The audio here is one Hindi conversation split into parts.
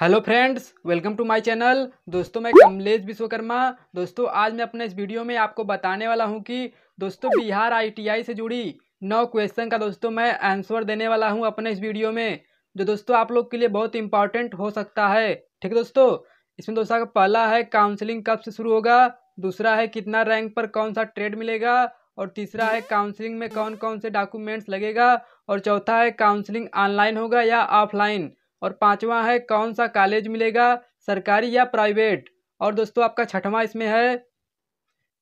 Hello friends, welcome to my channel. दोस्तों, मैं कमलेश विश्वकर्मा। दोस्तों, आज मैं अपने इस वीडियो में आपको बताने वाला हूं कि दोस्तों बिहार आईटीआई से जुड़ी 9 क्वेश्चन का दोस्तों मैं आंसर देने वाला हूं अपने इस वीडियो में, जो दोस्तों आप लोग के लिए बहुत इंपॉर्टेंट हो सकता है। ठीक है दोस्तों, इसमें दोस्तों पहला है काउंसलिंग कब से शुरू होगा, दूसरा है कितना रैंक पर कौन सा ट्रेड मिलेगा, और तीसरा है काउंसलिंग में कौन कौन से डॉक्यूमेंट्स लगेगा, और चौथा है काउंसलिंग ऑनलाइन होगा या ऑफलाइन, और पांचवा है कौन सा कॉलेज मिलेगा, सरकारी या प्राइवेट, और दोस्तों आपका छठवां इसमें है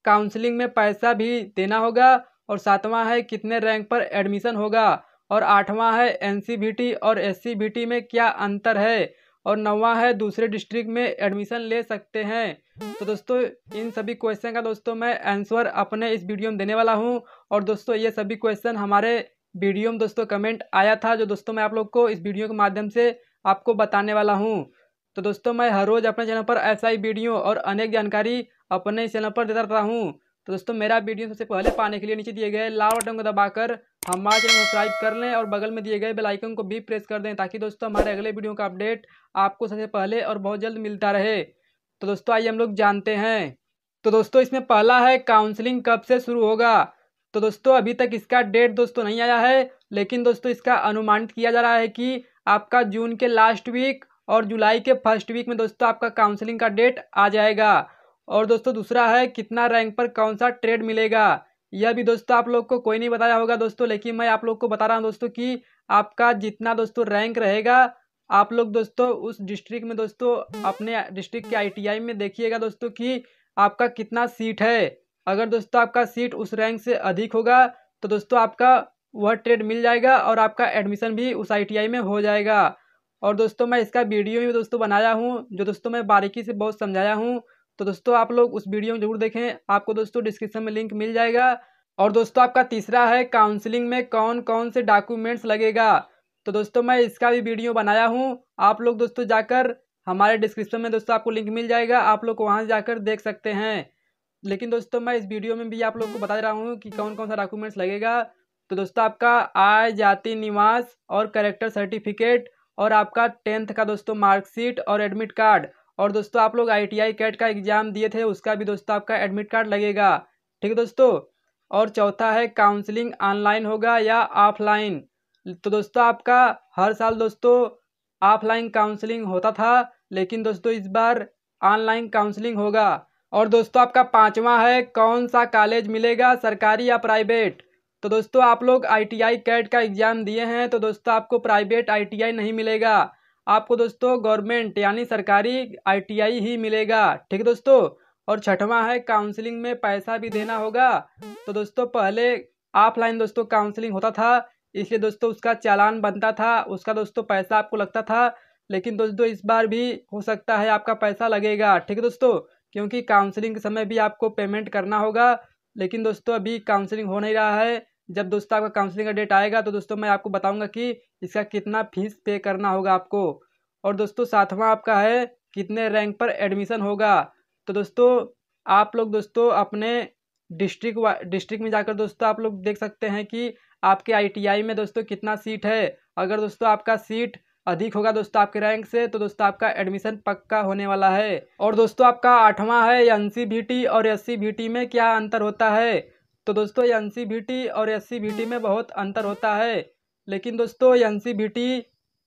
काउंसलिंग में पैसा भी देना होगा, और सातवां है कितने रैंक पर एडमिशन होगा, और आठवां है एनसीबीटी और एससीबीटी में क्या अंतर है, और नौवां है दूसरे डिस्ट्रिक्ट में एडमिशन ले सकते हैं। तो दोस्तों इन सभी क्वेश्चन का दोस्तों मैं आंसर अपने इस वीडियो में देने वाला हूँ। और दोस्तों ये सभी क्वेश्चन हमारे वीडियो में दोस्तों कमेंट आया था, जो दोस्तों मैं आप लोग को इस वीडियो के माध्यम से आपको बताने वाला हूं। तो दोस्तों मैं हर रोज़ अपने चैनल पर ऐसा ही वीडियो और अनेक जानकारी अपने चैनल पर देता रहता हूं। तो दोस्तों मेरा वीडियो सबसे पहले पाने के लिए नीचे दिए गए लाल बटन को दबाकर हमारे चैनल को सब्सक्राइब कर लें, और बगल में दिए गए बेल आइकन को भी प्रेस कर दें, ताकि दोस्तों हमारे अगले वीडियो का अपडेट आपको सबसे पहले और बहुत जल्द मिलता रहे। तो दोस्तों आइए हम लोग जानते हैं। तो दोस्तों इसमें पहला है काउंसलिंग कब से शुरू होगा। तो दोस्तों अभी तक इसका डेट दोस्तों नहीं आया है, लेकिन दोस्तों इसका अनुमानित किया जा रहा है कि आपका जून के लास्ट वीक और जुलाई के फर्स्ट वीक में दोस्तों आपका काउंसलिंग का डेट आ जाएगा। और दोस्तों दूसरा है कितना रैंक पर कौन सा ट्रेड मिलेगा, यह भी दोस्तों आप लोग को कोई नहीं बताया होगा दोस्तों, लेकिन मैं आप लोग को बता रहा हूँ दोस्तों कि आपका जितना दोस्तों रैंक रहेगा, आप लोग दोस्तों उस डिस्ट्रिक्ट में दोस्तों अपने डिस्ट्रिक्ट के आईटीआई में देखिएगा दोस्तों कि आपका कितना सीट है। अगर दोस्तों आपका सीट उस रैंक से अधिक होगा तो दोस्तों आपका वह ट्रेड मिल जाएगा और आपका एडमिशन भी उस आईटीआई में हो जाएगा। और दोस्तों मैं इसका वीडियो भी दोस्तों बनाया हूँ, जो दोस्तों मैं बारीकी से बहुत समझाया हूँ। तो दोस्तों आप लोग उस वीडियो में जरूर देखें, आपको दोस्तों डिस्क्रिप्शन में लिंक मिल जाएगा। और दोस्तों आपका तीसरा है काउंसलिंग में कौन कौन से डॉक्यूमेंट्स लगेगा। तो दोस्तों मैं इसका भी वीडियो बनाया हूँ, आप लोग दोस्तों जाकर हमारे डिस्क्रिप्शन में दोस्तों आपको लिंक मिल जाएगा, आप लोग वहाँ से जाकर देख सकते हैं। लेकिन दोस्तों मैं इस वीडियो में भी आप लोग को बता रहा हूँ कि कौन कौन सा डॉक्यूमेंट्स लगेगा। तो दोस्तों आपका आय, जाति, निवास और कैरेक्टर सर्टिफिकेट, और आपका 10th का दोस्तों मार्कशीट और एडमिट कार्ड, और दोस्तों आप लोग आईटीआई कैट का एग्ज़ाम दिए थे उसका भी दोस्तों आपका एडमिट कार्ड लगेगा। ठीक है दोस्तों, और चौथा है काउंसलिंग ऑनलाइन होगा या ऑफलाइन। तो दोस्तों आपका हर साल दोस्तों ऑफलाइन काउंसलिंग होता था, लेकिन दोस्तों इस बार ऑनलाइन काउंसलिंग होगा। और दोस्तों आपका पांचवा है कौन सा कॉलेज मिलेगा, सरकारी या प्राइवेट। तो दोस्तों आप लोग आईटीआई कैट का एग्ज़ाम दिए हैं, तो दोस्तों आपको प्राइवेट आईटीआई नहीं मिलेगा, आपको दोस्तों गवर्नमेंट यानी सरकारी आईटीआई ही मिलेगा। ठीक है दोस्तों, और छठवां है काउंसलिंग में पैसा भी देना होगा। तो दोस्तों पहले ऑफलाइन दोस्तों काउंसलिंग होता था, इसलिए दोस्तों उसका चालान बनता था, उसका दोस्तों पैसा आपको लगता था, लेकिन दोस्तों इस बार भी हो सकता है आपका पैसा लगेगा। ठीक है दोस्तों, क्योंकि काउंसलिंग के समय भी आपको पेमेंट करना होगा, लेकिन दोस्तों अभी काउंसलिंग हो नहीं रहा है। जब दोस्तों आपका काउंसलिंग का डेट आएगा तो दोस्तों मैं आपको बताऊंगा कि इसका कितना फीस पे करना होगा आपको। और दोस्तों सातवां आपका है कितने रैंक पर एडमिशन होगा। तो दोस्तों आप लोग दोस्तों अपने डिस्ट्रिक्ट में जाकर दोस्तों आप लोग देख सकते हैं कि आपके आईटीआई में दोस्तों कितना सीट है। अगर दोस्तों आपका सीट अधिक होगा दोस्तों आपके रैंक से, तो दोस्तों आपका एडमिशन पक्का होने वाला है। और दोस्तों आपका आठवां है एनसीबीटी और एससीबीटी में क्या अंतर होता है। तो दोस्तों एनसीबीटी और एससीबीटी में बहुत अंतर होता है, लेकिन दोस्तों एनसीबीटी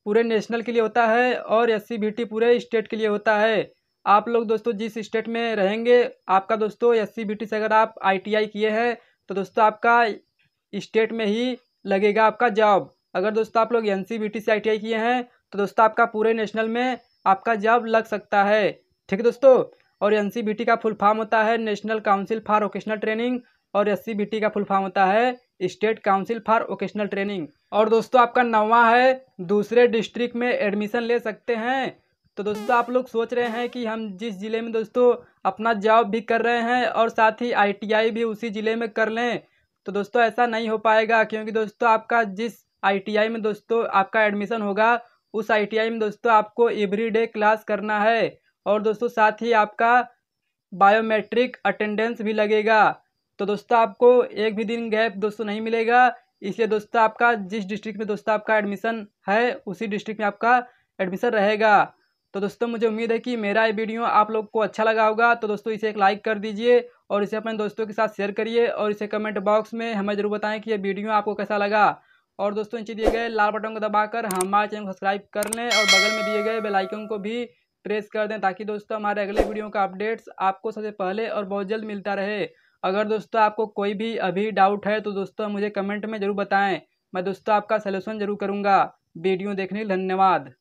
पूरे नेशनल के लिए होता है और एससीबीटी पूरे स्टेट के लिए होता है। आप लोग दोस्तों जिस स्टेट में रहेंगे, आपका दोस्तों एससीबीटी से अगर आप आईटीआई किए हैं तो दोस्तों आपका स्टेट में ही लगेगा आपका जॉब। अगर दोस्तों आप लोग एनसीबीटी से आईटीआई किए हैं तो दोस्तों आपका पूरे नेशनल में आपका जॉब लग सकता है। ठीक है दोस्तों, और एनसीबीटी का फुल फॉर्म होता है national council for vocational training, और एससीबीटी का फुल फॉर्म होता है state council for vocational training. और दोस्तों आपका नौवां है दूसरे डिस्ट्रिक्ट में एडमिशन ले सकते हैं। तो दोस्तों आप लोग सोच रहे हैं कि हम जिस ज़िले में दोस्तों अपना जॉब भी कर रहे हैं और साथ ही आईटीआई भी उसी ज़िले में कर लें, तो दोस्तों ऐसा नहीं हो पाएगा, क्योंकि दोस्तों आपका जिस आईटीआई में दोस्तों आपका एडमिशन होगा, उस आईटीआई में दोस्तों आपको एवरीडे क्लास करना है, और दोस्तों साथ ही आपका बायोमेट्रिक अटेंडेंस भी लगेगा। तो दोस्तों आपको एक भी दिन गैप दोस्तों नहीं मिलेगा, इसलिए दोस्तों आपका जिस डिस्ट्रिक्ट में दोस्तों आपका एडमिशन है उसी डिस्ट्रिक्ट में आपका एडमिशन रहेगा। तो दोस्तों मुझे उम्मीद है कि मेरा ये वीडियो आप लोग को अच्छा लगा होगा। तो दोस्तों इसे एक लाइक कर दीजिए और इसे अपने दोस्तों के साथ शेयर करिए और इसे कमेंट बॉक्स में हमें ज़रूर बताएं कि ये वीडियो आपको कैसा लगा। और दोस्तों नीचे दिए गए लाल बटन को दबाकर हमारे चैनल को सब्सक्राइब कर लें और बगल में दिए गए बेल आइकन को भी प्रेस कर दें ताकि दोस्तों हमारे अगले वीडियो का अपडेट्स आपको सबसे पहले और बहुत जल्द मिलता रहे। अगर दोस्तों आपको कोई भी अभी डाउट है तो दोस्तों मुझे कमेंट में ज़रूर बताएँ, मैं दोस्तों आपका सलूशन ज़रूर करूँगा। वीडियो देखने के लिए धन्यवाद।